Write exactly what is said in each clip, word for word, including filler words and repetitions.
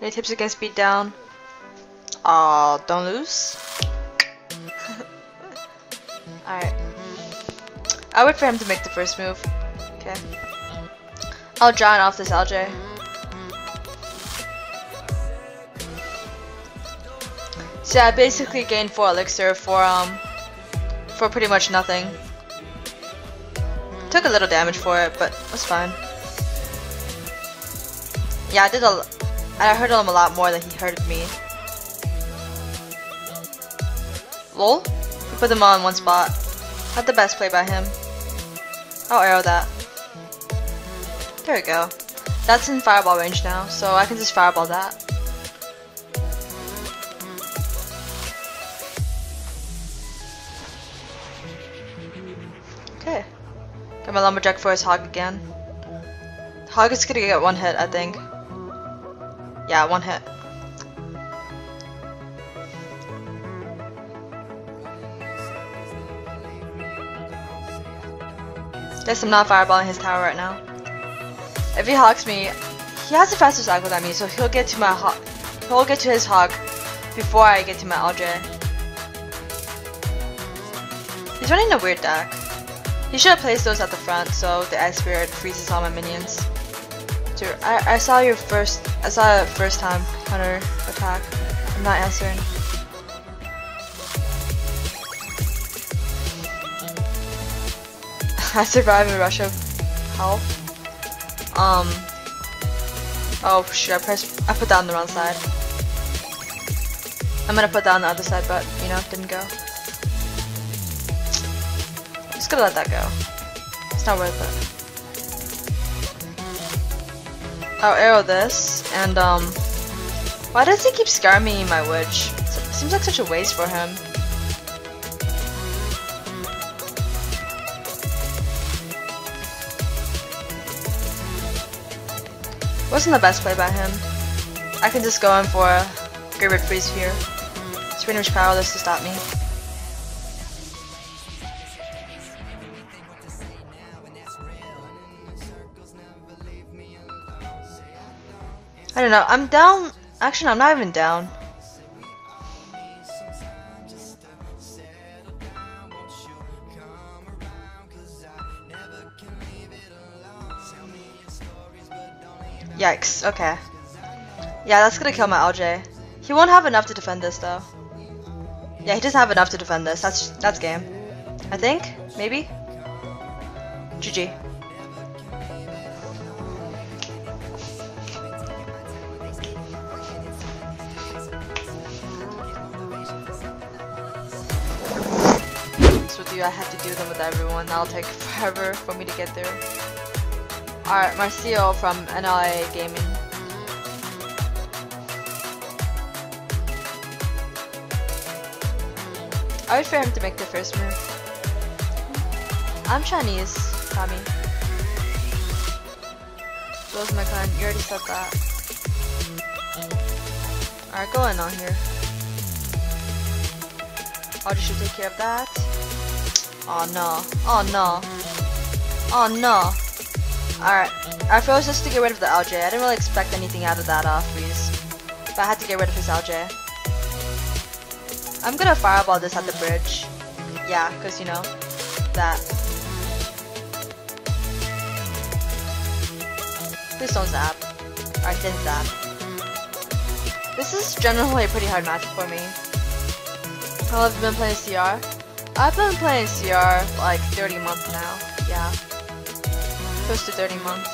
Any tips against beat down? Uh, don't lose. Alright. I'll wait for him to make the first move. Okay. I'll drown off this L J. So I basically gained four elixir for um for pretty much nothing. Took a little damage for it, but it was fine. Yeah, I did a I hurt him a lot more than he hurted me. Lol? We put them all in one spot. Not the best play by him. I'll arrow that. There we go. That's in fireball range now, so I can just fireball that. Okay. Got my lumberjack for his hog again. Hog is gonna get one hit, I think. Yeah, one hit. Guess I'm not fireballing his tower right now. If he hogs me, he has a faster cycle than me, so he'll get to my hog. He'll get to his hog before I get to my L J. He's running a weird deck. He should have placed those at the front so the ice spirit freezes all my minions. Dude, I, I saw your first, I saw it first time counter attack. I'm not answering. I survived a rush of health. Um, oh shit, I pressed, I put that on the wrong side. I'm gonna put that on the other side, but you know, it didn't go. I'm just gonna let that go. It's not worth it. I'll arrow this, and um, why does he keep scaring me, my witch? It seems like such a waste for him. Wasn't the best play by him. I can just go in for a Graveyard Freeze here. It's pretty much powerless to stop me. I don't know, I'm down. Actually, no, I'm not even down. Yikes, okay. Yeah, that's gonna kill my L J. He won't have enough to defend this, though. Yeah, he doesn't have enough to defend this. That's that's game. I think? Maybe? G G. I have to do them with everyone. That'll take forever for me to get there. Alright, Marcio from N L A Gaming. I wait for him to make the first move. I'm Chinese, Tommy. Blows my gun. You already said that. Alright, go in on here. I'll just take care of that. Oh no, oh no, oh no. Alright, I froze just to get rid of the L J. I didn't really expect anything out of that uh, freeze. But I had to get rid of his L J. I'm gonna fireball this at the bridge. Yeah, cause you know, that. Please don't zap. Alright, didn't zap. This is generally a pretty hard match for me. How have you been playing C R? I've been playing C R like thirty months now, yeah, close to thirty months.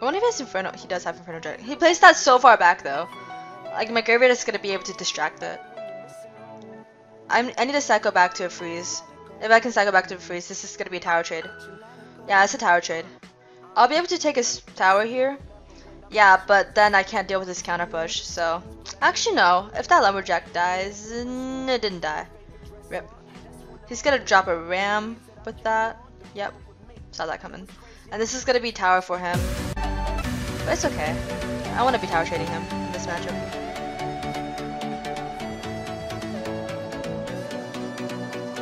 I wonder if he has Inferno. He does have Inferno Dragon. He plays that so far back though, like my graveyard is gonna be able to distract it. I'm, I need to cycle back to a freeze. If I can cycle back to a freeze, this is gonna be a tower trade. Yeah, it's a tower trade. I'll be able to take his tower here. Yeah, but then I can't deal with his counter push, so. Actually, no. If that lumberjack dies, it didn't die. Rip. He's gonna drop a ram with that. Yep. Saw that coming. And this is gonna be tower for him. But it's okay. I want to be tower trading him in this matchup.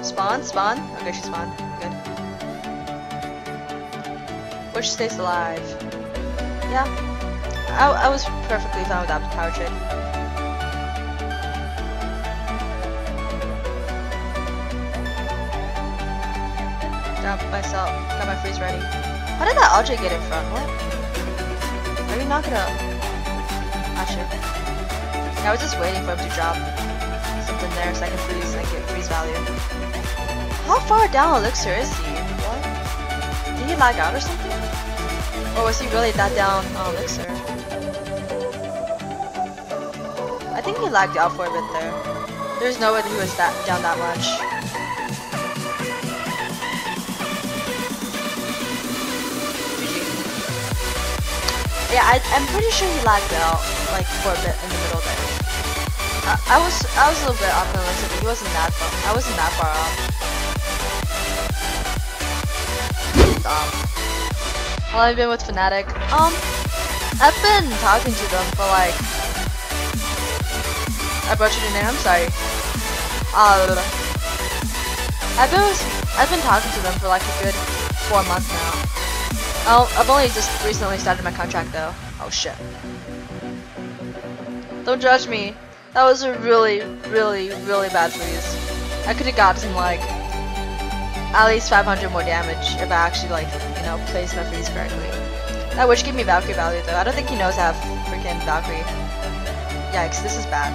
Spawn, spawn. Okay, she spawned. Good. Wish stays alive. Yeah. I, I was perfectly fine without the tower trade. Got myself. Got my freeze ready. How did that Audrey get in front? What? Are you knock it up? Ah shit. I was just waiting for him to drop something there so I can freeze, I can get freeze value. How far down Elixir is he? What? Did he lag out or something? Or was he really that down on Elixir? I think he lagged out for a bit there. There's no way that he was that down that much. Yeah, I, I'm pretty sure he lagged out, like, for a bit in the middle there. Uh, I was I was a little bit off on Elixir, but he wasn't that far, I wasn't that far off. Um, well, I've been with Fnatic. Um, I've been talking to them for, like... I butchered your name, I'm sorry. Uh, I've been, with, I've been talking to them for, like, a good four months now. Oh, I've only just recently started my contract though. Oh shit. Don't judge me. That was a really, really, really bad freeze. I could have gotten like at least five hundred more damage if I actually like, you know, placed my freeze correctly. That witch gave me Valkyrie value though. I don't think he knows I have freaking Valkyrie. Yikes, this is bad.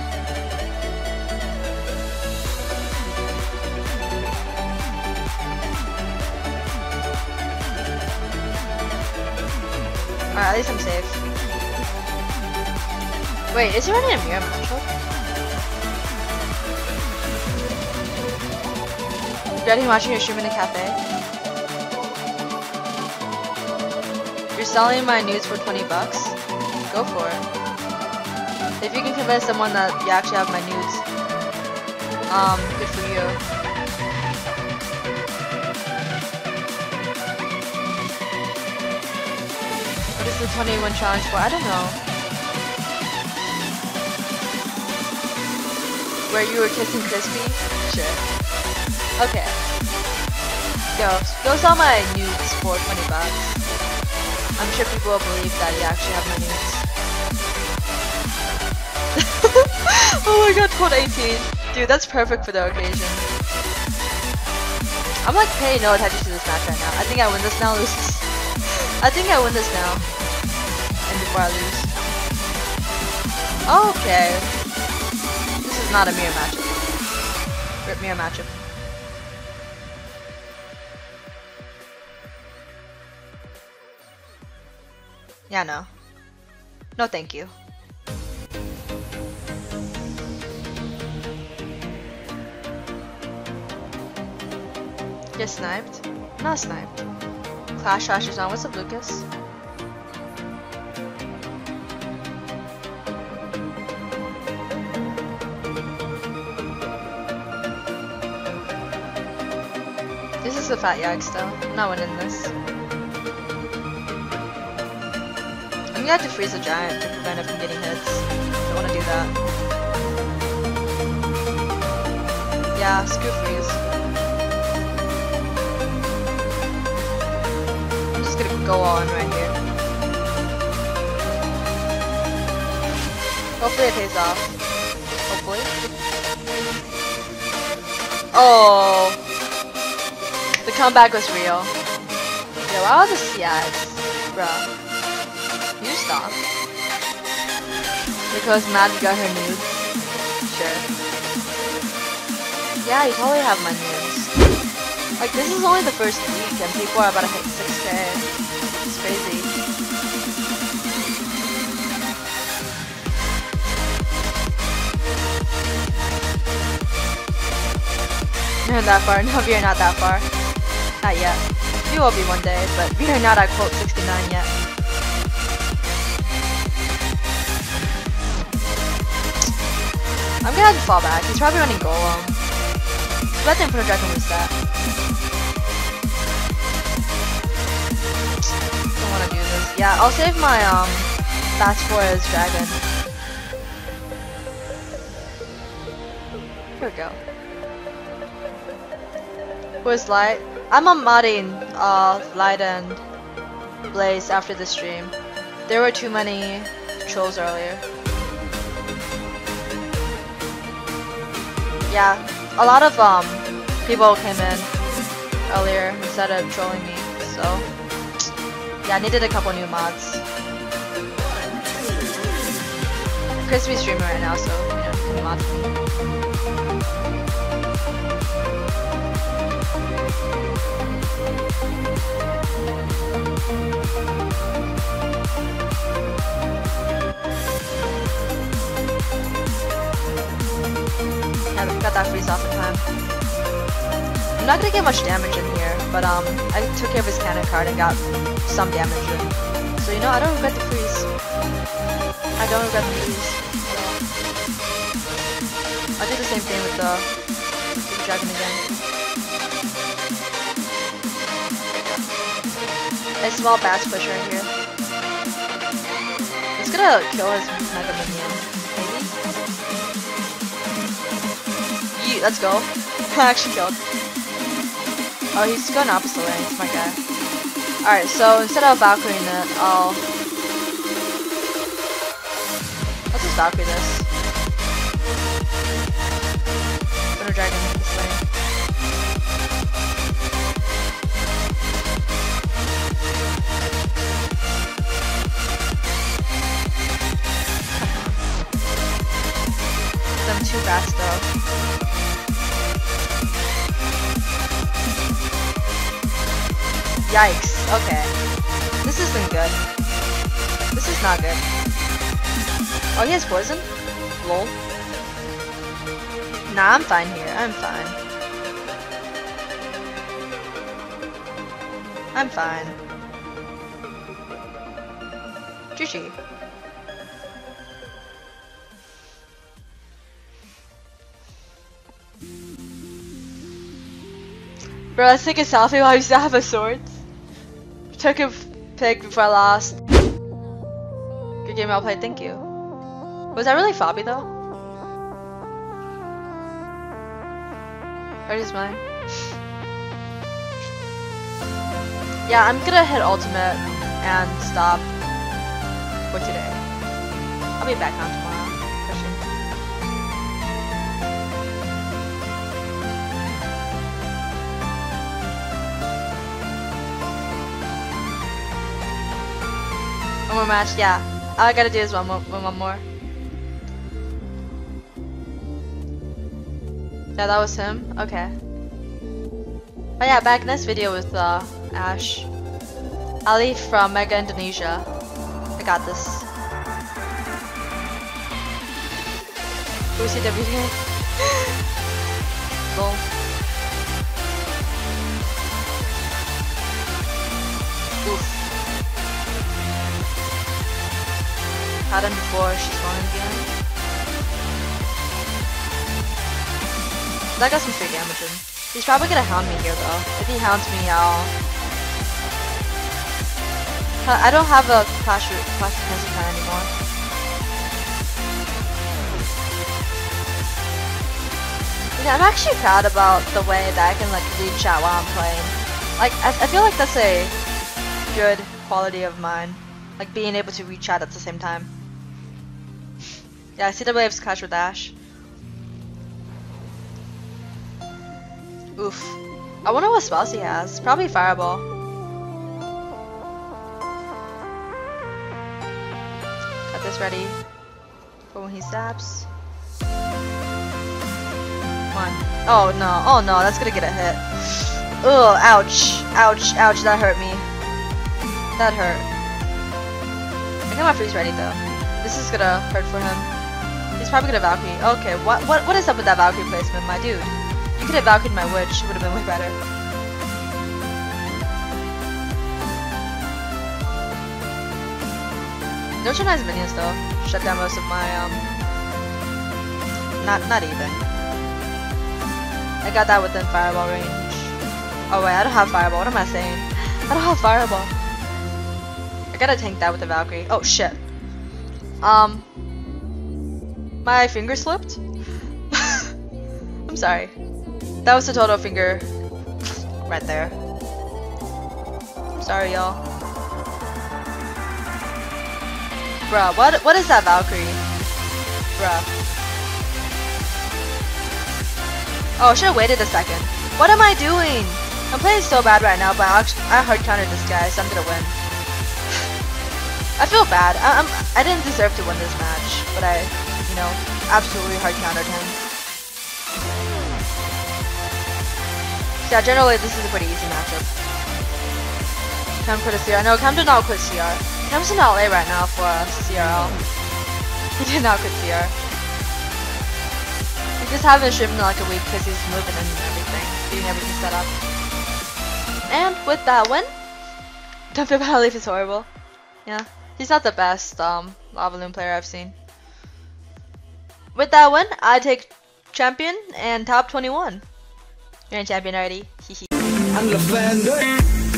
Alright, at least I'm safe. Wait, is he running a mirror matchup? Regretting watching your stream in a cafe? You're selling my nudes for twenty bucks? Go for it. If you can convince someone that you actually have my nudes, um, good for you. The twenty-one challenge for, I don't know. Where you were kissing Crispy? Sure. Okay. Go. Go sell my nudes for twenty bucks. I'm sure people will believe that you actually have my nudes. Oh my god, code eighteen. Dude, that's perfect for the occasion. I'm like paying no attention to this match right now. I think I win this now, lose this. I think I win this now. Before I lose. Okay. This is not a mirror matchup. Rip mirror matchup. Yeah, no. No, thank you. Get sniped? Not sniped. Clash Royale is on. What's up, Lucas? A fat yag still. I'm not winning this. I'm gonna have to freeze a giant to prevent it from getting hits. Don't wanna do that. Yeah, screw freeze. I'm just gonna go on right here. Hopefully it pays off. Hopefully. Oh! The comeback was real. Yo, why all the C Is? Bruh. You stop. Because Maddie got her nudes? Sure. Yeah, you totally have my nudes. Like, this is only the first week and people are about to hit six K. It's crazy. You're not that far. No, you're not that far. Not yet. We will be one day, but we are not at quote sixty-nine yet. I'm gonna have to fall back. He's probably running Golem. So let them put a dragon loose that. Don't wanna do this. Yeah, I'll save my um fast forward as dragon. Here we go. Where's Light? I'm on modding uh, Light and Blaze after the stream. There were too many trolls earlier. Yeah, a lot of um people came in earlier instead of trolling me, so yeah, I needed a couple new mods. Crispy streamer right now, so you know, can mod me. I got that freeze off in time. I'm not gonna get much damage in here, but um, I took care of his cannon card and got some damage in. So you know, I don't regret the freeze. I don't regret the freeze. I did the same thing with the, with the dragon again. A small bass pusher in here. It's gonna kill his mega minion, maybe? Yeet, let's go. I actually killed. Oh, he's going opposite way, it's my guy. Alright, so instead of Valkyrie it, I'll... Let's just Valkyrie this. Thunder Dragon this way. I'm too fast though. Yikes, okay. This isn't good. This is not good. Oh, he has poison? Lol. Nah, I'm fine here. I'm fine. I'm fine. G G. Bro, let's take a selfie while we still have a sword. Took a pick before I lost. Good game, well played. Thank you. Was that really Fabi though? Or just mine? Yeah, I'm gonna hit ultimate and stop for today. I'll be back on tomorrow. One more match, yeah. All I gotta do is one more, one more. Yeah, that was him. Okay. Oh yeah, back in this video with uh, Ash, Ali from Mega Indonesia. I got this. U C W. Lol. Oof. Had him before, she's gone again. That got some free damage in. He's probably gonna hound me here though. If he hounds me, I'll... I don't have a Clash Royale plan anymore. You know, I'm actually proud about the way that I can like lead chat while I'm playing. Like, I, I feel like that's a good quality of mine. Like being able to read chat at the same time. Yeah, I see the waves clash with Ash. Oof. I wonder what spells he has. Probably Fireball. Got this ready for when he zaps. Come on. Oh no, oh no, that's gonna get a hit. Ugh, ouch, ouch, ouch, that hurt me. That hurt. I got my freeze ready though. This is gonna hurt for him. He's probably gonna Valkyrie. Okay, what what what is up with that Valkyrie placement, my dude? You could have Valkyried my witch. It would have been way better. No Chennai's minions though. Shut down most of my um. Not not even. I got that within fireball range. Oh wait, I don't have fireball. What am I saying? I don't have fireball. Gotta tank that with the Valkyrie. Oh shit. Um, my finger slipped. I'm sorry. That was a total finger right there. I'm sorry, y'all. Bruh, what what is that Valkyrie? Bruh. Oh, I should've waited a second. What am I doing? I'm playing so bad right now, but I, I hard countered this guy, so I'm gonna win. I feel bad. I, I'm I didn't deserve to win this match, but I, you know, absolutely hard countered him. So yeah, generally this is a pretty easy matchup. Cam quit a C R. No, Cam did not quit C R. Cam's in L A right now for uh, C R L. He did not quit C R. We just haven't streamed in like a week because he's moving and everything, getting everything set up. And with that win, don't feel bad, Leaf is horrible. Yeah, he's not the best um, Lava Loon player I've seen. With that win, I take champion and top twenty-one. You're in champion already. I'm the